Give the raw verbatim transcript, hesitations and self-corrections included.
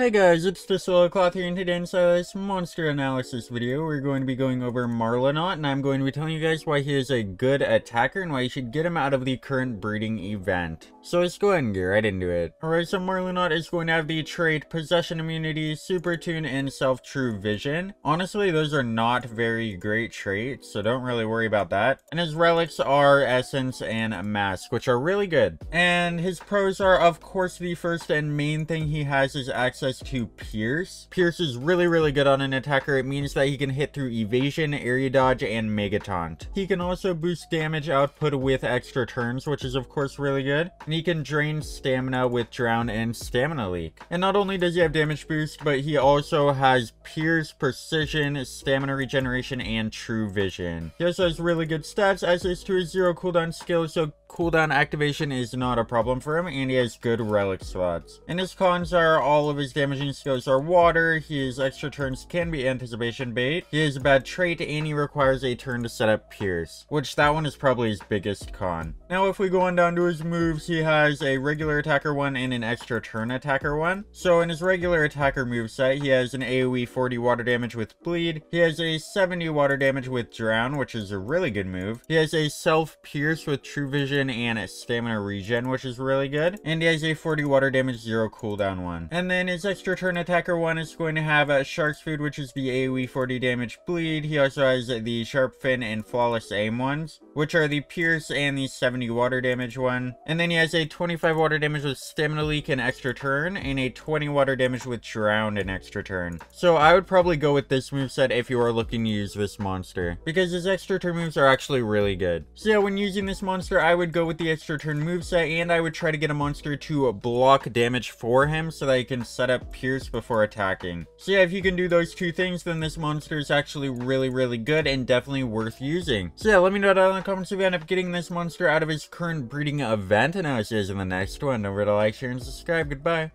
Hey guys, it's DisloyalCloth here, and today inside this monster analysis video, we're going to be going over Marlinaut, and I'm going to be telling you guys why he is a good attacker and why you should get him out of the current breeding event. So let's go ahead and get right into it. Alright, so Marlinaut is going to have the trait Possession Immunity, Super Tune, and Self-True Vision. Honestly, those are not very great traits, so don't really worry about that. And his relics are Essence and Mask, which are really good. And his pros are, of course, the first and main thing he has is access to Pierce. Pierce is really really good on an attacker. It means that he can hit through evasion, area dodge, and mega taunt. He can also boost damage output with extra turns, which is of course really good. And he can drain stamina with drown and stamina leak. And not only does he have damage boost, but he also has Pierce, precision, stamina regeneration, and true vision. He also has really good stats as is to his zero cooldown skill, so cooldown activation is not a problem for him, and he has good relic slots. And his cons are all of his damaging skills are water, his extra turns can be anticipation bait, he has a bad trait, and he requires a turn to set up Pierce, which that one is probably his biggest con. Now if we go on down to his moves, he has a regular attacker one and an extra turn attacker one. So in his regular attacker moveset, he has an AoE forty water damage with bleed, he has a seventy water damage with drown, which is a really good move, he has a self pierce with true vision and a stamina regen, which is really good, and he has a forty water damage zero cooldown one. And then his extra turn attacker one is going to have a shark's food, which is the AoE forty damage bleed. He also has the sharp fin and flawless aim ones, which are the pierce and the seventy water damage one. And then he has a twenty-five water damage with stamina leak and extra turn, and a twenty water damage with drowned and extra turn. So I would probably go with this moveset if you are looking to use this monster, because his extra turn moves are actually really good. So yeah, when using this monster, I would go with the extra turn moveset, and I would try to get a monster to block damage for him so that he can set up Pierce before attacking. So yeah, if you can do those two things, then this monster is actually really really good and definitely worth using. So yeah, let me know down in the comments if you end up getting this monster out of his current breeding event, and I'll see you guys in the next one. Don't forget to like, share, and subscribe. Goodbye.